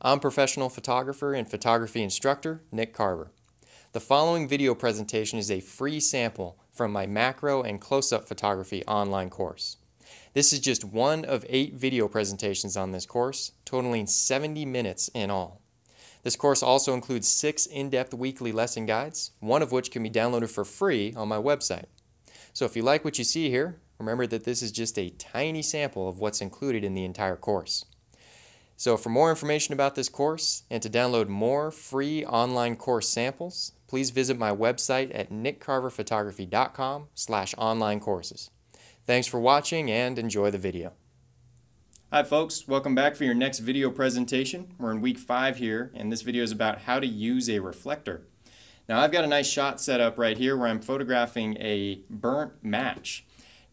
I'm professional photographer and photography instructor, Nick Carver. The following video presentation is a free sample from my macro and close-up photography online course. This is just one of 8 video presentations on this course, totaling 70 minutes in all. This course also includes 6 in-depth weekly lesson guides, one of which can be downloaded for free on my website. So if you like what you see here, remember that this is just a tiny sample of what's included in the entire course. So for more information about this course and to download more free online course samples, please visit my website at nickcarverphotography.com/online-courses. Thanks for watching and enjoy the video. Hi folks, welcome back for your next video presentation. We're in week 5 here, and this video is about how to use a reflector. Now I've got a nice shot set up right here where I'm photographing a burnt match.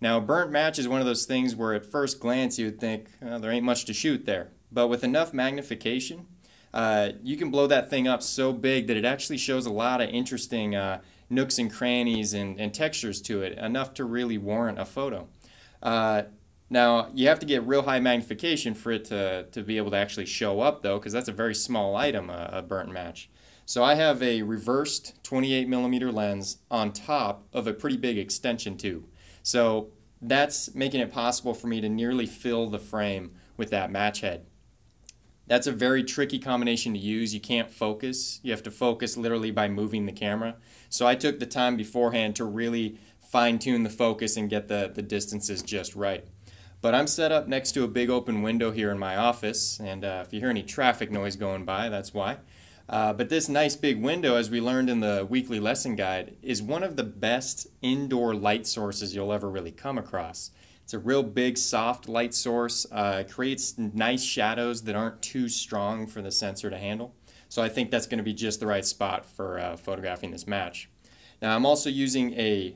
Now a burnt match is one of those things where at first glance you would think, oh, there ain't much to shoot there. But with enough magnification, you can blow that thing up so big that it actually shows a lot of interesting nooks and crannies and textures to it, enough to really warrant a photo. Now, you have to get real high magnification for it to be able to actually show up, though, because that's a very small item, a burnt match. So I have a reversed 28mm lens on top of a pretty big extension tube. So that's making it possible for me to nearly fill the frame with that match head. That's a very tricky combination to use. You can't focus. You have to focus literally by moving the camera. So I took the time beforehand to really fine-tune the focus and get the distances just right. But I'm set up next to a big open window here in my office, and if you hear any traffic noise going by, that's why. But this nice big window, as we learned in the weekly lesson guide, is one of the best indoor light sources you'll ever really come across. It's a real big, soft light source. It creates nice shadows that aren't too strong for the sensor to handle. So I think that's going to be just the right spot for photographing this match. Now I'm also using a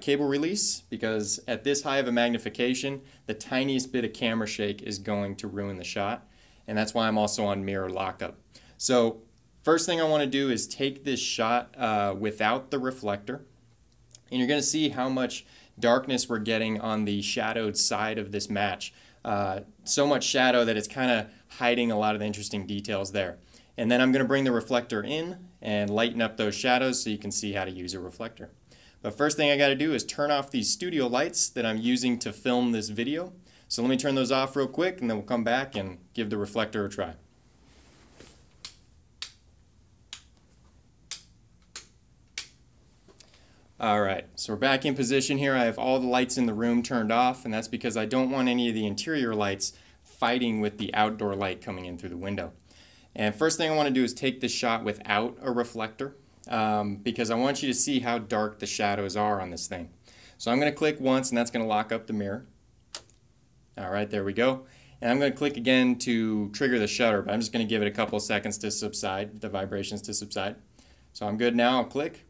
cable release because at this high of a magnification, the tiniest bit of camera shake is going to ruin the shot. And that's why I'm also on mirror lockup. So first thing I want to do is take this shot without the reflector. And you're going to see how much darkness we're getting on the shadowed side of this match. So much shadow that it's kind of hiding a lot of the interesting details there. And then I'm going to bring the reflector in and lighten up those shadows so you can see how to use a reflector. But first thing I got to do is turn off these studio lights that I'm using to film this video. So let me turn those off real quick and then we'll come back and give the reflector a try. Alright, so we're back in position here. I have all the lights in the room turned off, and that's because I don't want any of the interior lights fighting with the outdoor light coming in through the window. And first thing I want to do is take this shot without a reflector because I want you to see how dark the shadows are on this thing. So I'm going to click once, and that's going to lock up the mirror. Alright, there we go. And I'm going to click again to trigger the shutter, but I'm just going to give it a couple seconds to subside, the vibrations to subside. So I'm good now. I'll click.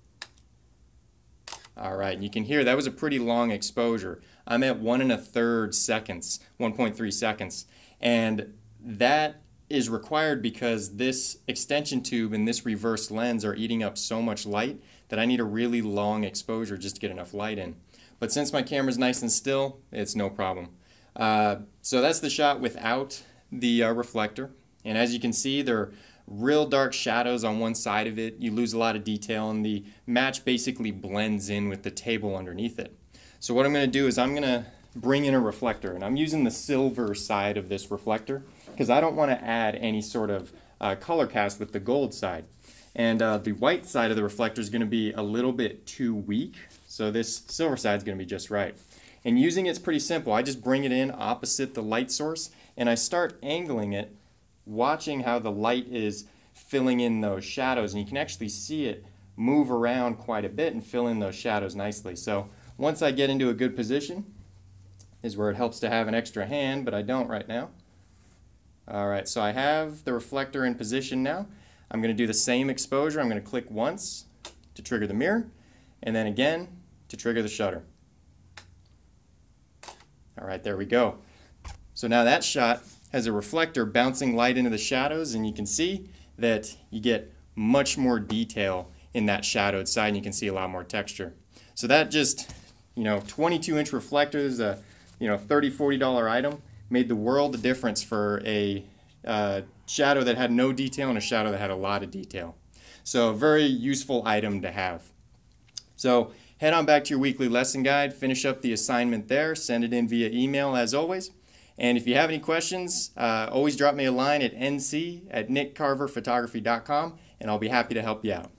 All right, you can hear that was a pretty long exposure. I'm at 1 1/3 seconds, 1.3 seconds. And that is required because this extension tube and this reverse lens are eating up so much light that I need a really long exposure just to get enough light in. But since my camera's nice and still, it's no problem. So that's the shot without the reflector. And as you can see, they're real dark shadows on one side of it. You lose a lot of detail and the match basically blends in with the table underneath it. So what I'm going to do is I'm going to bring in a reflector, and I'm using the silver side of this reflector because I don't want to add any sort of color cast with the gold side. And the white side of the reflector is going to be a little bit too weak, so this silver side is going to be just right. And using it's pretty simple. I just bring it in opposite the light source and I start angling it, watching how the light is filling in those shadows, and you can actually see it move around quite a bit and fill in those shadows nicely. So once I get into a good position is where it helps to have an extra hand, but I don't right now. Alright, so I have the reflector in position now. I'm going to do the same exposure. I'm going to click once to trigger the mirror and then again to trigger the shutter. Alright, there we go. So now that shot has a reflector bouncing light into the shadows, and you can see that you get much more detail in that shadowed side and you can see a lot more texture. So that just, you know, 22-inch reflector is a $30, $40 item made the world a difference for a shadow that had no detail and a shadow that had a lot of detail. So a very useful item to have. So head on back to your weekly lesson guide, finish up the assignment there, send it in via email as always. And if you have any questions, always drop me a line at nc@nickcarverphotography.com, and I'll be happy to help you out.